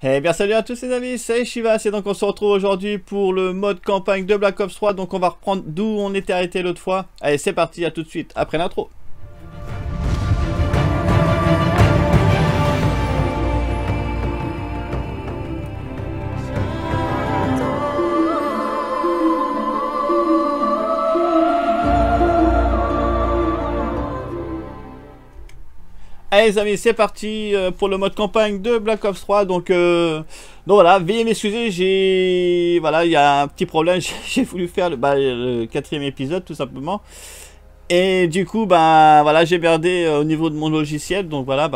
Eh bien salut à tous les amis, c'est ChyVase et donc on se retrouve aujourd'hui pour le mode campagne de Black Ops 3. Donc on va reprendre d'où on était arrêté l'autre fois. Allez c'est parti, à tout de suite après l'intro. Allez les amis, c'est parti pour le mode campagne de Black Ops 3. Donc voilà, veuillez m'excuser, il y a un petit problème, j'ai voulu faire le 4e épisode tout simplement. Et du coup, voilà, j'ai merdé au niveau de mon logiciel. Donc voilà,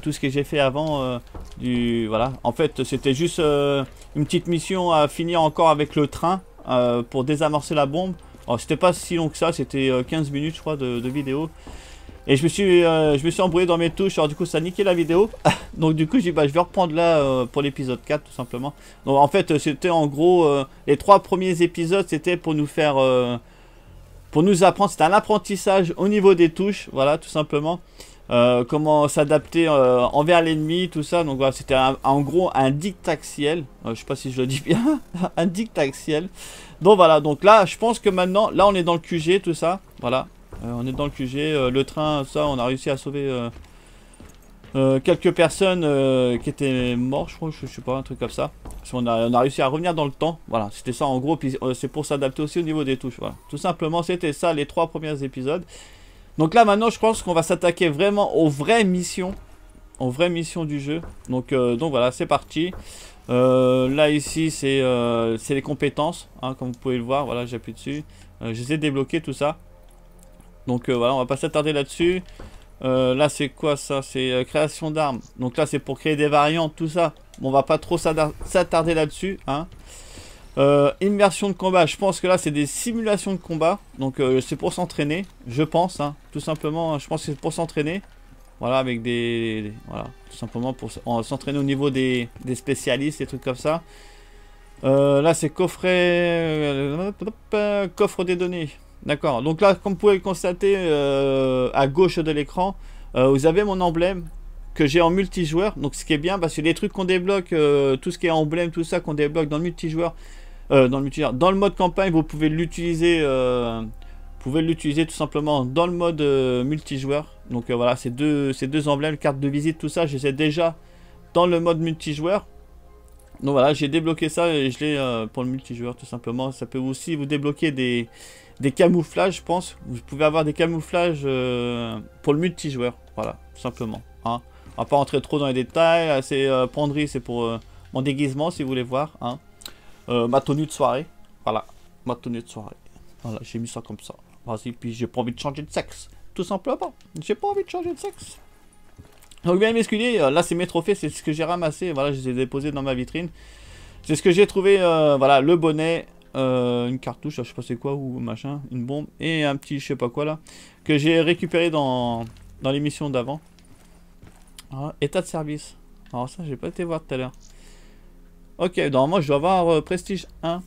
tout ce que j'ai fait avant, en fait, c'était juste une petite mission à finir encore avec le train pour désamorcer la bombe. Alors c'était pas si long que ça, c'était 15 minutes je crois de vidéo. Et je me suis embrouillé dans mes touches, alors du coup ça a niqué la vidéo. Donc du coup j'ai dit je vais reprendre là pour l'épisode 4 tout simplement. Donc en fait c'était en gros les 3 premiers épisodes, c'était pour nous faire pour nous apprendre, c'était un apprentissage au niveau des touches, voilà tout simplement. Comment s'adapter envers l'ennemi, tout ça. Donc voilà, c'était en gros un dictaxiel, je sais pas si je le dis bien. Un dictaxiel. Donc voilà, donc là je pense que maintenant, là on est dans le QG tout ça, voilà. On est dans le QG, le train, ça, on a réussi à sauver quelques personnes qui étaient mortes, je crois, je sais pas, un truc comme ça. On a réussi à revenir dans le temps, voilà, c'était ça en gros, puis c'est pour s'adapter aussi au niveau des touches, voilà. Tout simplement, c'était ça les 3 premiers épisodes. Donc là, maintenant, je pense qu'on va s'attaquer vraiment aux vraies missions du jeu. Donc voilà, c'est parti. Là, ici, c'est les compétences, hein, comme vous pouvez le voir, voilà, j'appuie dessus. Je les ai débloquées, tout ça. Donc voilà, on va pas s'attarder là-dessus. Là c'est quoi ça? C'est création d'armes. Donc là c'est pour créer des variantes, tout ça. On va pas trop s'attarder là-dessus, hein. Immersion de combat, je pense que là c'est des simulations de combat. Donc c'est pour s'entraîner, je pense, hein. Tout simplement, je pense que c'est pour s'entraîner. Voilà, avec voilà, tout simplement pour s'entraîner au niveau des spécialistes, des trucs comme ça. Là c'est coffre des données. D'accord, donc là comme vous pouvez le constater à gauche de l'écran, vous avez mon emblème que j'ai en multijoueur. Donc ce qui est bien parce que les trucs qu'on débloque, tout ce qui est emblème, tout ça qu'on débloque dans le multijoueur, dans le mode campagne, vous pouvez l'utiliser tout simplement dans le mode multijoueur. Donc voilà, ces deux emblèmes, carte de visite, tout ça, je les ai déjà dans le mode multijoueur. Donc voilà, j'ai débloqué ça et je l'ai pour le multijoueur tout simplement. Ça peut aussi vous débloquer des camouflages, je pense. Vous pouvez avoir des camouflages pour le multijoueur. Voilà, tout simplement, hein. On va pas rentrer trop dans les détails. C'est penderie, c'est pour mon déguisement si vous voulez voir, hein. Ma tenue de soirée. Voilà, ma tenue de soirée. Voilà, j'ai mis ça comme ça. Vas-y, puis j'ai pas envie de changer de sexe. Tout simplement, j'ai pas envie de changer de sexe. Donc bien m'excuser, là c'est mes trophées, c'est ce que j'ai ramassé, voilà, je les ai déposés dans ma vitrine. C'est ce que j'ai trouvé, voilà, le bonnet, une cartouche, je sais pas c'est quoi, ou machin, une bombe, et un petit je sais pas quoi là, que j'ai récupéré dans l'émission d'avant. Voilà, état de service, alors ça j'ai pas été voir tout à l'heure. Ok, normalement je dois avoir prestige 1,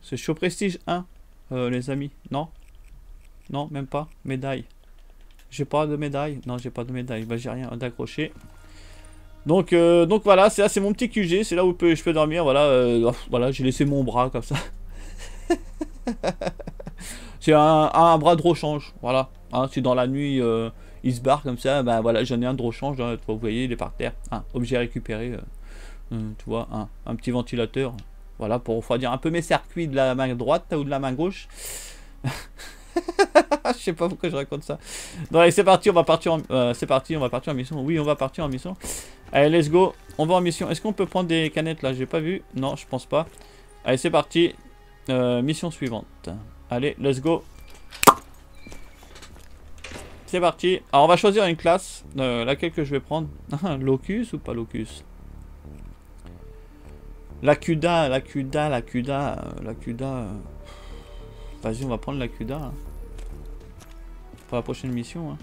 c'est chaud prestige 1, les amis, non? Non, même pas, médaille. J'ai pas de médaille, non j'ai pas de médaille, j'ai rien d'accroché. Donc voilà, c'est mon petit QG, c'est là où je peux dormir, voilà, voilà, j'ai laissé mon bras comme ça. C'est un bras de rechange, voilà, hein, si dans la nuit il se barre comme ça, voilà, j'en ai un de rechange, hein, vous voyez il est par terre, hein, objet récupéré, tu vois, un petit ventilateur, voilà, pour refroidir un peu mes circuits de la main droite ou de la main gauche. Je sais pas pourquoi je raconte ça. Donc allez, c'est parti, on va partir en mission. Oui, on va partir en mission. Allez, let's go. On va en mission. Est-ce qu'on peut prendre des canettes là? J'ai pas vu. Non, je pense pas. Allez, c'est parti. Mission suivante. Allez, let's go. C'est parti. Alors, on va choisir une classe. Laquelle que je vais prendre? Locus ou pas Locus? La Kuda. Vas-y, on va prendre la Kuda. Hein. Pour la prochaine mission, hein.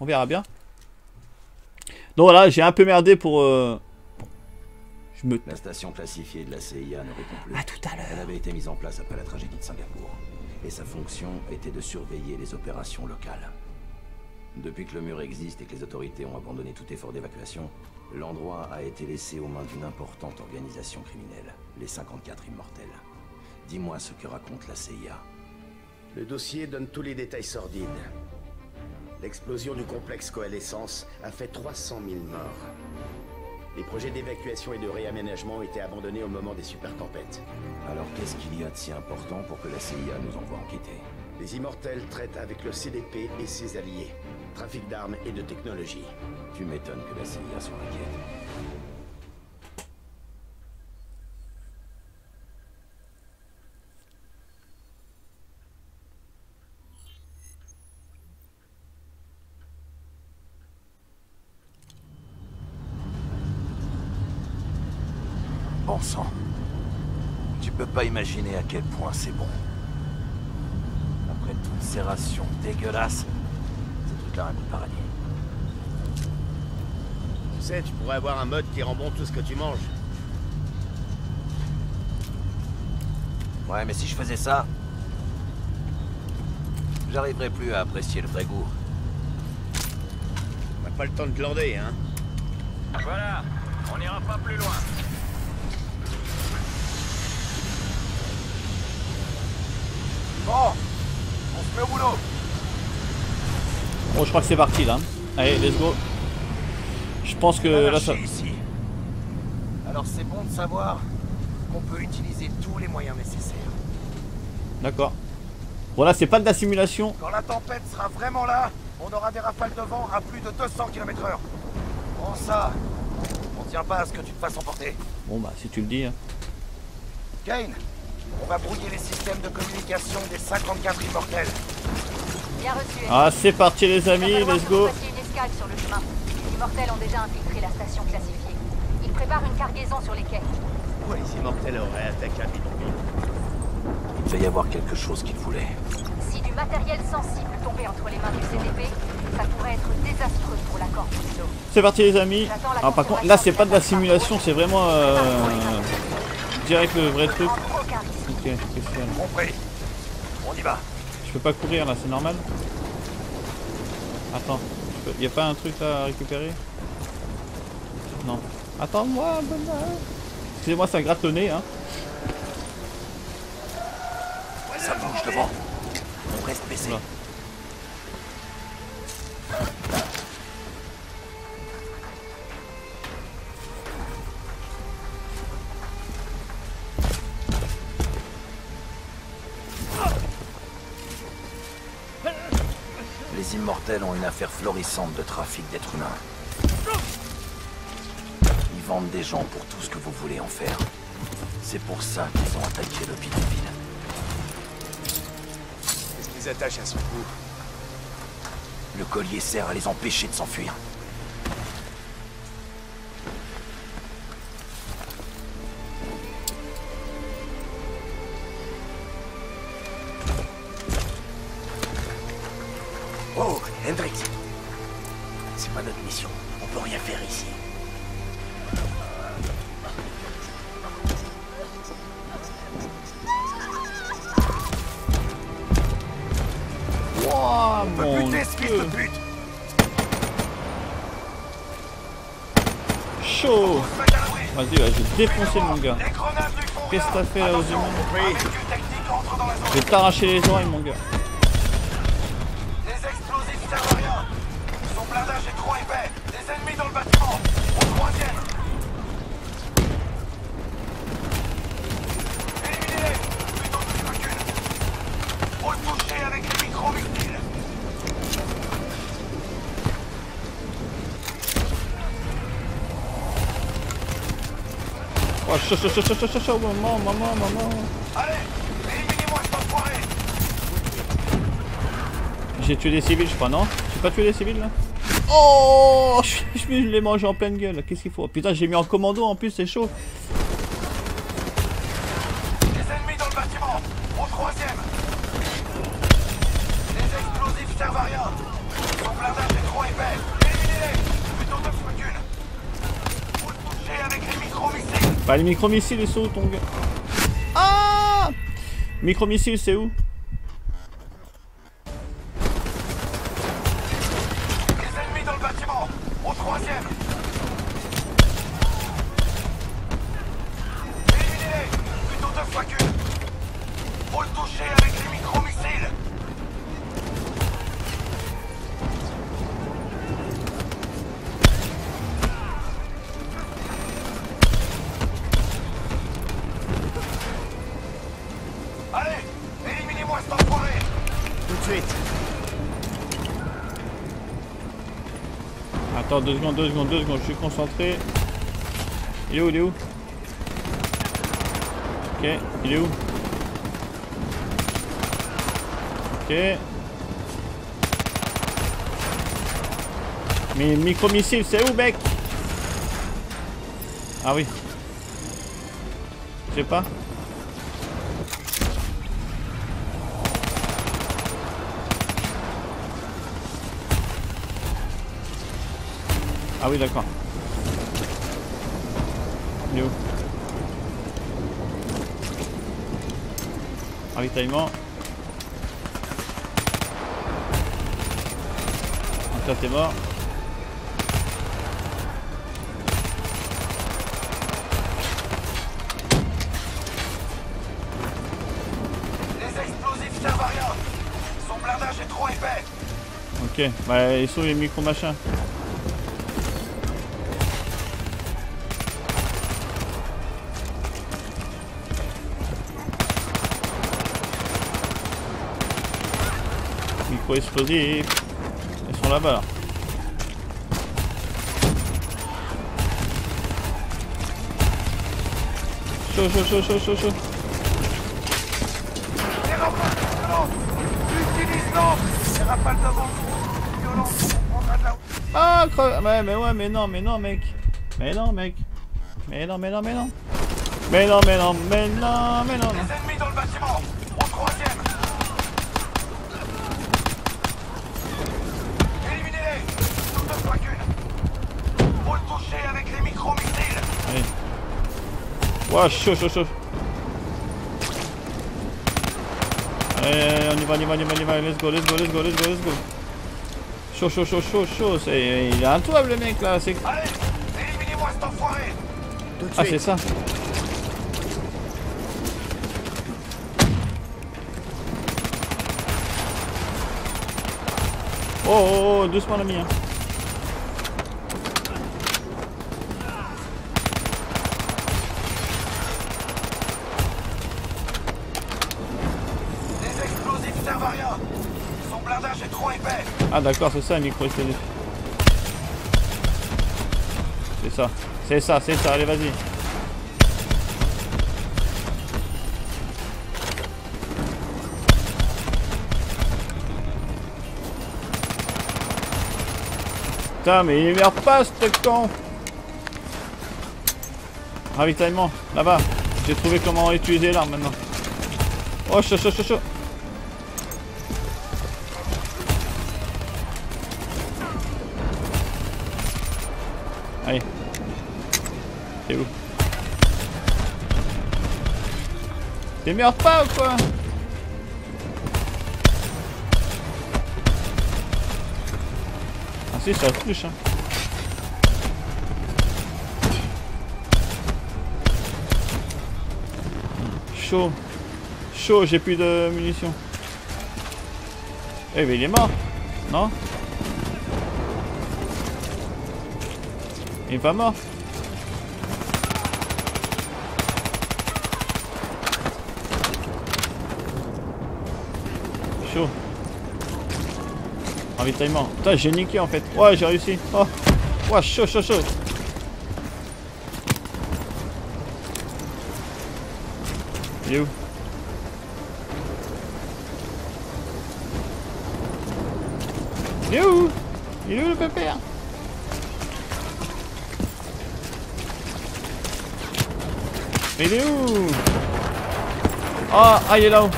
On verra bien. Donc voilà, j'ai un peu merdé pour. La station classifiée de la CIA ne répond plus. À tout à l'heure. Elle avait été mise en place après la tragédie de Singapour. Et sa fonction était de surveiller les opérations locales. Depuis que le mur existe et que les autorités ont abandonné tout effort d'évacuation, L'endroit a été laissé aux mains d'une importante organisation criminelle, les 54 immortels. Dis-moi ce que raconte la CIA. Le dossier donne tous les détails sordides. L'explosion du complexe Coalescence a fait 300 000 morts. Les projets d'évacuation et de réaménagement ont été abandonnés au moment des supertempêtes. Alors qu'est-ce qu'il y a de si important pour que la CIA nous envoie enquêter? Les immortels traitent avec le CDP et ses alliés. Trafic d'armes et de technologie. Tu m'étonnes que la CIA soit inquiète. Bon sang. Tu peux pas imaginer à quel point c'est bon. Après toutes ces rations dégueulasses, c'est tout là un coup de paradis. Tu sais, tu pourrais avoir un mode qui rend bon tout ce que tu manges. Ouais, mais si je faisais ça, j'arriverais plus à apprécier le vrai goût. On n'a pas le temps de glander, hein. Voilà, on n'ira pas plus loin. Bon, on se met au boulot. Bon, je crois que c'est parti là. Allez, let's go. Je pense que là ça... Alors c'est bon de savoir qu'on peut utiliser tous les moyens nécessaires. D'accord. Voilà, c'est pas de la simulation. Quand la tempête sera vraiment là, on aura des rafales de vent à plus de 200 km/h. Prends ça. On tient pas à ce que tu te fasses emporter. Bon bah si tu le dis. Hein. Kane, on va brouiller les systèmes de communication des 54 immortels. Bien reçu. Ah, c'est parti les amis, let's go. Les immortels ont déjà infiltré la station classifiée. Ils préparent une cargaison sur les quais. Pourquoi les immortels auraient attaqué un bidonville? Il devait y avoir quelque chose qu'ils voulaient. Si du matériel sensible tombait entre les mains du CDP, ça pourrait être désastreux pour l'accord Pulso. C'est parti les amis. Alors par contre, là c'est pas de la simulation, c'est vraiment... direct le vrai truc. Ok, question. On y va. Je peux pas courir là, c'est normal. Attends, y a pas un truc là à récupérer? Non. Attends-moi, bonne... Excusez-moi, ça gratte le nez, hein. Ça bouge devant. On reste baissé. Les immortels ont une affaire florissante de trafic d'êtres humains. Ils vendent des gens pour tout ce que vous voulez en faire. C'est pour ça qu'ils ont attaqué le bidonville. Qu'est-ce qu'ils attachent à son cou? Le collier sert à les empêcher de s'enfuir. Hendrix, c'est pas notre mission, on peut rien faire ici. Wow, on peut buter ce fils de pute. Chaud. Vas-y, je vais défoncer mon gars. Qu'est-ce que t'as fait là aux humains? Je vais t'arracher les oreilles mon gars. Oh, maman. Allez, éliminez-moi cet enfoiré. J'ai tué des civils, je crois, non? J'ai pas tué des civils, là? Oh, je l'ai mangé en pleine gueule. Qu'est-ce qu'il faut? Putain, j'ai mis en commando, en plus, c'est chaud. Des ennemis dans le bâtiment. Au troisième. Les explosifs servent à rien. Son blindage est trop épais. Éliminez-les. Plutôt de fortune. Faut le toucher avec les micro-missiles. Bah les micro-missiles ils sont où ton gars? Ah, micro-missiles c'est où? Les ennemis dans le bâtiment. Au troisième. suite. Attends, deux secondes, je suis concentré. Il est où? Ok, il est où? Ok. Mais micro-missile, c'est où, mec? Ah oui. Je sais pas. Ah oui, d'accord. Il est où? Ravitaillement. Donc là, t'es mort. Ok, bah ils sont les micro machins. Micro explosifs. Ils sont là-bas là. Chaud. Ah, creve. Mais non, mec. Les ennemis dans le bâtiment. Au troisième. Éliminez-les. Nous ne sommes qu'une. Faut le toucher avec les micro-missiles. Allez. Ouah, chaud. Allez, on y va. Let's go. Chaud. Il est intouable le mec là. Allez, éliminez-moi cet enfoiré. Ah, c'est ça. Oh, doucement l'ami. Hein. Ah d'accord, c'est ça un micro explosif. C'est ça, allez vas-y. Putain mais il meurt pas ce con. Ravitaillement, là-bas. J'ai trouvé comment utiliser l'arme maintenant. Oh chaud. Allez. T'es où? T'es meurs pas ou quoi? Ah si, ça touche hein. Chaud, j'ai plus de munitions. Eh mais il est mort. Non? Il est pas mort. Chaud. Ravitaillement. Putain, j'ai niqué en fait. Ouais, j'ai réussi. Oh. Ouais, chaud. Il est où? Il est où le pépère? Mais il est où? Ah, il est là-haut.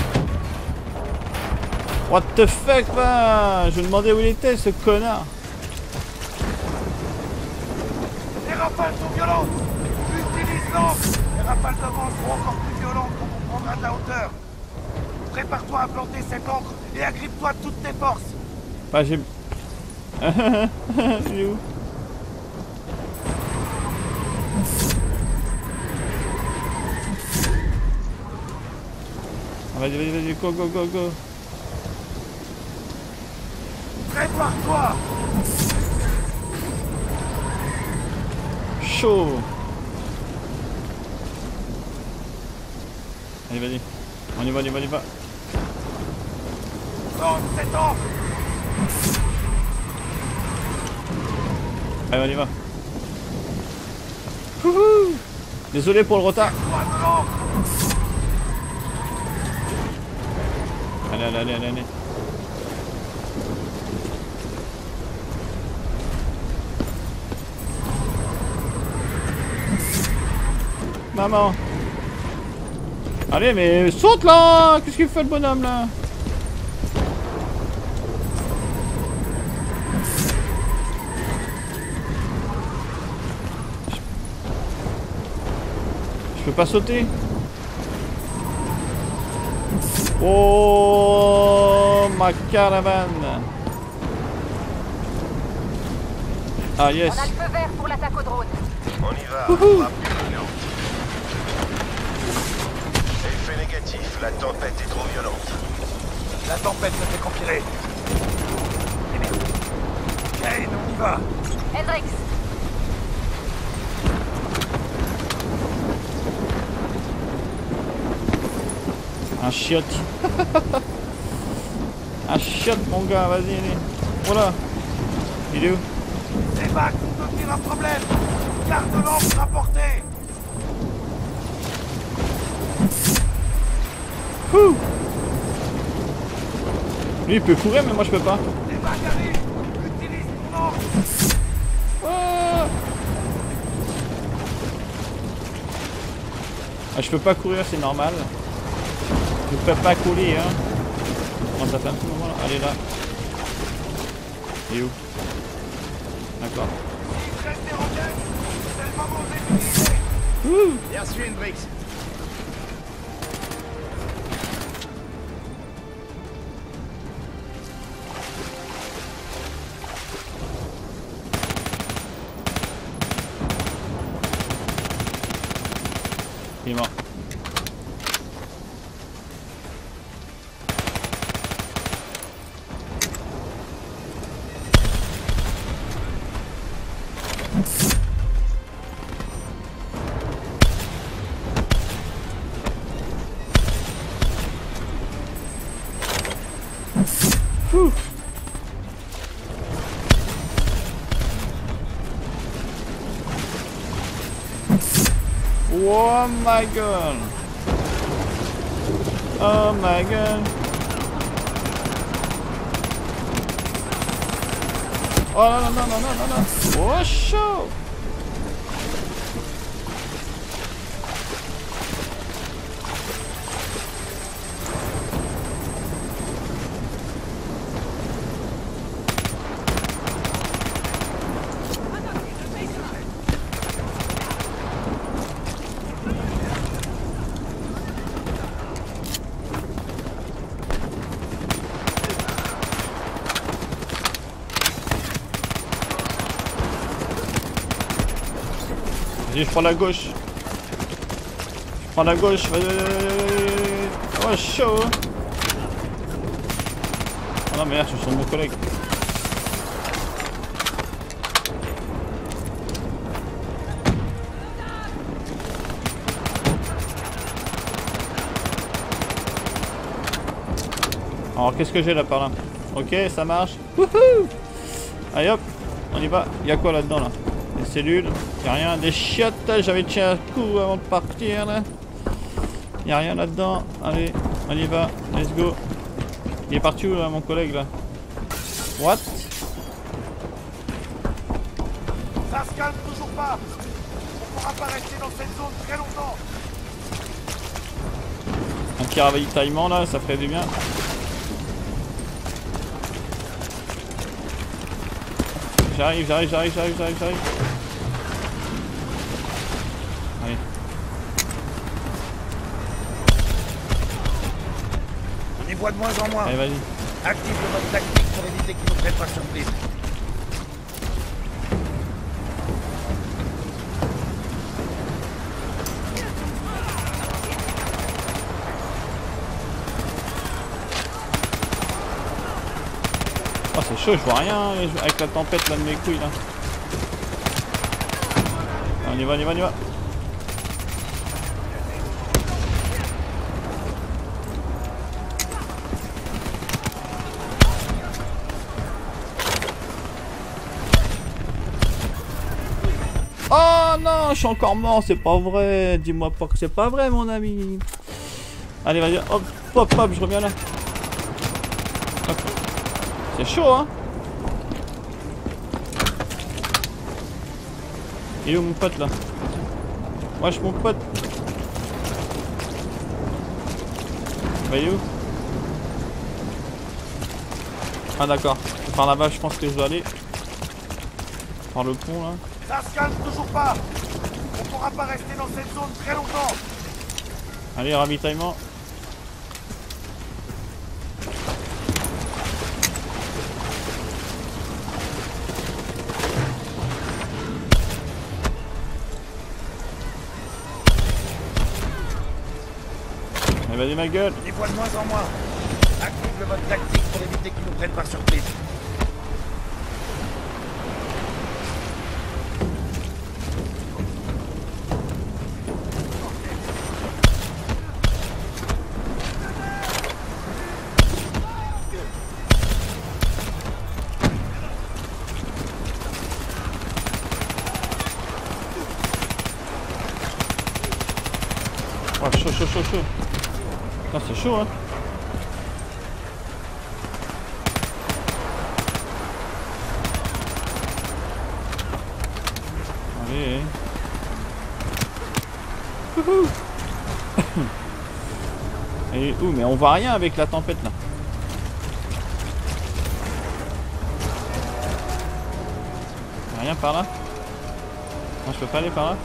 What the fuck, man? Je me demandais où il était, ce connard. Les rafales sont violentes. Utilise l'angle. Les rafales d'avant seront encore plus violentes quand on prendra de la hauteur. Prépare-toi à planter cette ancre et agrippe-toi de toutes tes forces. Bah, j'ai... Il est où? Vas-y, go. Prépare-toi. Chaud. Allez, vas-y. On y va. 7 ans. Allez, on y va. Wouhou. Désolé pour le retard. Allez, allez, allez, allez, allez. Maman. Allez, mais saute là. Qu'est-ce qu'il fait le bonhomme là? Je peux pas sauter. Oh ma caravane. Ah yes. On a le feu vert pour l'attaque au drone. On y va. Wouhou. Effet négatif, la tempête est trop violente. La tempête se fait compiler. Kane, on y va. Hendrix. Un chiotte. Un chiotte mon gars, vas-y, allez. Voilà. Il est où? Les vagues sont devenus un problème. Garde-l'en pour la portée. Ouh. Lui il peut courir mais moi je peux pas. Les vagues arrivent. Utilise ton ordre. Ah. Ah, je peux pas courir, c'est normal. Je peux pas couler hein. Bon, ça fait un petit moment là. Allez là. Il est où? D'accord. Bien sûr Hendrix. Il est mort. Oh my god! Oh my god! Oh non non non non non non! Oh chaud! Vas-y, je prends la gauche. Je prends la gauche, vas-y. Oh, chaud. Oh non, merde, je suis mon collègue. Alors, qu'est-ce que j'ai là par là? Ok, ça marche. Wouhou! Allez hop, on y va. Y'a quoi là-dedans là? Des cellules, y'a rien, des chiottes, j'avais tiré un coup avant de partir là. Y'a rien là-dedans, allez, on y va, let's go. Il est parti où là, mon collègue là? What? Ça se calme toujours pas. On pourra pas rester dans cette zone très longtemps. Un petit ravitaillement là, ça ferait du bien. J'arrive. Allez. On y voit de moins en moins. Allez, vas-y. Active le mode tactique pour éviter qu'ils nous prennent pas surprise. Oh c'est chaud, je vois rien avec la tempête là de mes couilles là. On y va, on y va. Oh non, je suis encore mort, c'est pas vrai. Dis-moi pas que c'est pas vrai, mon ami. Allez, vas-y, hop, hop, hop, je reviens là. C'est chaud, hein. Il est où mon pote là? Wesh, mon pote. Bah, il est où? Ah, d'accord. Par là-bas, je pense que je dois aller. Par le pont là. Ça se calme toujours pas. On pourra pas rester dans cette zone très longtemps. Allez, ravitaillement. Eh vas-y ma gueule. Les voix de moins en moins. Active le mode tactique pour éviter qu'ils nous prennent par surprise. Oh, chaud. Non, c'est chaud, hein. Allez. Wouhou. Et où? Mais on voit rien avec la tempête, là. Rien par là? Non, je peux pas aller par là?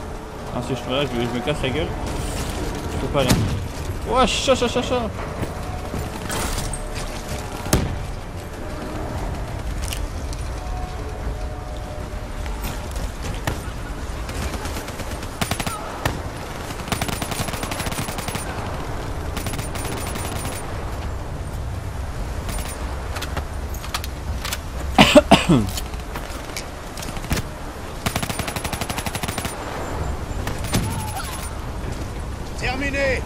Ah, si je peux là, je me casse la gueule. Je peux pas aller. Ouah, chacha. Terminé.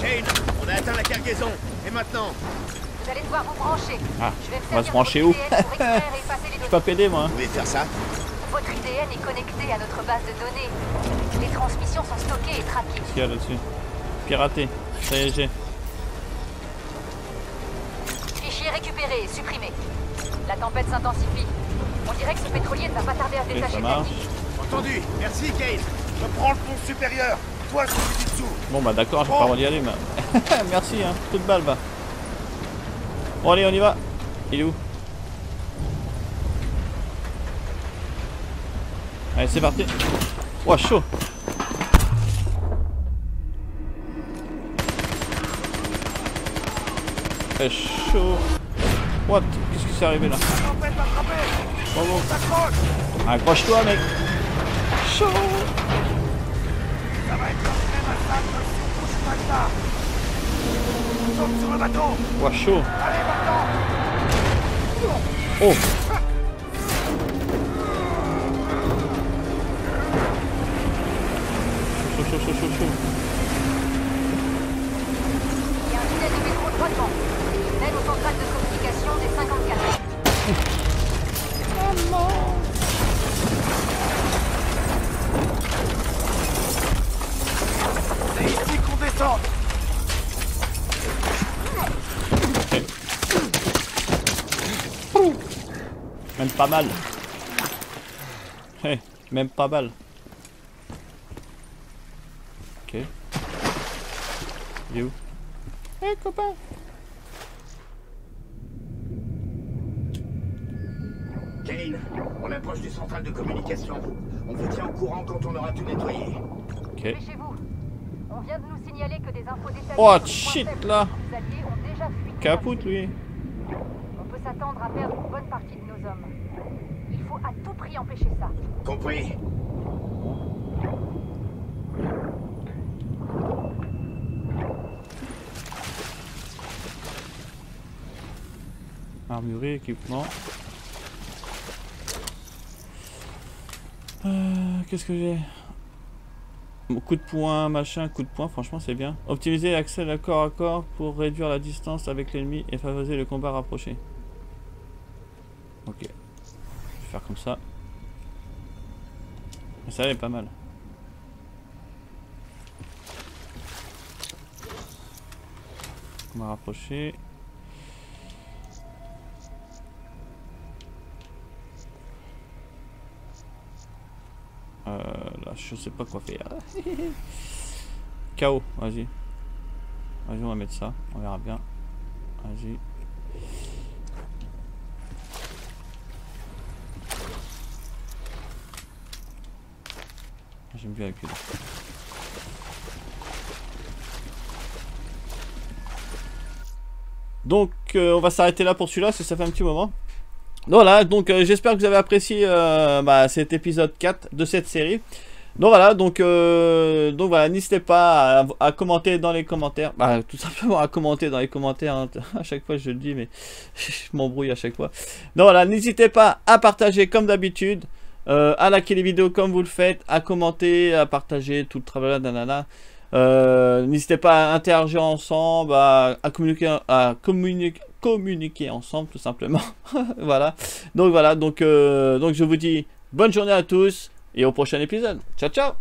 Kane, on a atteint la cargaison. Et maintenant? Vous allez devoir vous brancher. Ah, on va se brancher où? Je suis pas pédé, moi. Vous pouvez faire ça? Votre IDN est connecté à notre base de données. Les transmissions sont stockées et traquées. Qu'est-ce qu'il y a là-dessus? Piraté. Ça y est, j'ai. Fichier récupéré et supprimé. La tempête s'intensifie. On dirait que ce pétrolier ne va pas tarder à se détacher. Entendu. Merci, Kane. Je prends le pont supérieur. Toi, je suis dessous. Bon, bah d'accord, j'ai pas envie d'y aller, mais. Merci, hein. Toute balle, bah. Bon, allez, on y va. Il est où? Allez, c'est parti. Ouah, chaud. Très chaud. What? Qu'est-ce qui s'est arrivé là? Bon. Accroche-toi, mec. Chaud. Ouah, chaud. Oh. Chaud. Il y a un tunnel de métro droit devant. Il mène aux centrales de communication des 54. Oh non. C'est ici qu'on descend. Même pas mal. Hey, même pas mal. Ok. Il est où? Eh hey, copain. Kane, on approche des centrales de communication. On vous tient au courant quand on aura tout nettoyé. Ok. On vient de nous signaler que des infos détaillées. Oh shit là. Capoute lui. On peut s'attendre à perdre une bonne partie de nos hommes. Il faut à tout prix empêcher ça. Compris. Armurerie, équipement. Qu'est-ce que j'ai? Bon, coup de poing, machin, coup de poing, franchement c'est bien. Optimiser l'accès corps à corps pour réduire la distance avec l'ennemi et favoriser le combat rapproché. Ok. Je vais faire comme ça. Mais ça, elle est pas mal. On va rapprocher. Là, je sais pas quoi faire. KO, vas-y. Vas-y, on va mettre ça. On verra bien. Vas-y. J'aime bien avec lui. Donc on va s'arrêter là pour celui-là parce que ça fait un petit moment. Voilà, donc j'espère que vous avez apprécié cet épisode 4 de cette série. Donc voilà, donc voilà, n'hésitez pas à commenter dans les commentaires. Bah, tout simplement à commenter dans les commentaires. Hein. À chaque fois je le dis, mais je m'embrouille à chaque fois. Donc voilà, n'hésitez pas à partager comme d'habitude. À liker les vidéos comme vous le faites, à commenter, à partager tout le travail, nanana. N'hésitez pas à interagir ensemble, à communiquer ensemble tout simplement. Voilà. Donc je vous dis bonne journée à tous et au prochain épisode. Ciao ciao.